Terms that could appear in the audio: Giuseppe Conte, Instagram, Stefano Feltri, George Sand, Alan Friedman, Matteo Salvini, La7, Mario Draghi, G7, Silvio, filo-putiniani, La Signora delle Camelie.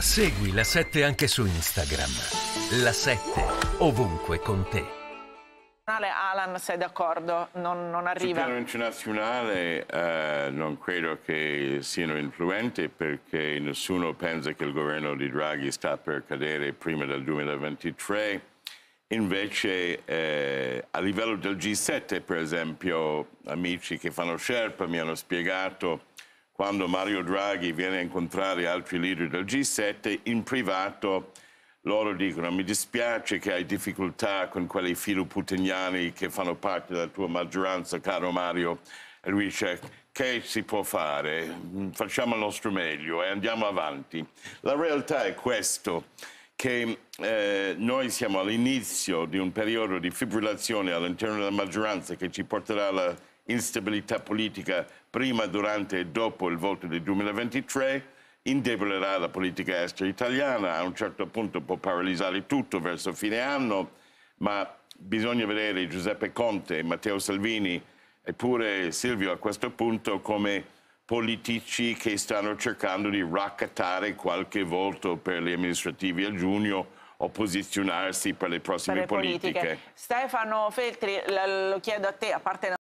Segui La 7 anche su Instagram. La 7 ovunque con te. Alan, sei d'accordo? Non arriva. Sul piano internazionale non credo che siano influenti, perché nessuno pensa che il governo di Draghi sta per cadere prima del 2023. Invece a livello del G7, per esempio, amici che fanno Sherpa mi hanno spiegato, quando Mario Draghi viene a incontrare altri leader del G7 in privato, loro dicono: mi dispiace che hai difficoltà con quelli filoputiniani che fanno parte della tua maggioranza, caro Mario. E lui dice: che si può fare? Facciamo il nostro meglio e andiamo avanti. La realtà è questo, che noi siamo all'inizio di un periodo di fibrillazione all'interno della maggioranza che ci porterà alla instabilità politica prima, durante e dopo il voto del 2023. Indebolirà la politica estera italiana, a un certo punto può paralizzare tutto verso fine anno, ma bisogna vedere Giuseppe Conte, Matteo Salvini e pure Silvio a questo punto come politici che stanno cercando di raccattare qualche voto per le amministrative a giugno o posizionarsi per le prossime politiche. Stefano Feltri, lo chiedo a te, a parte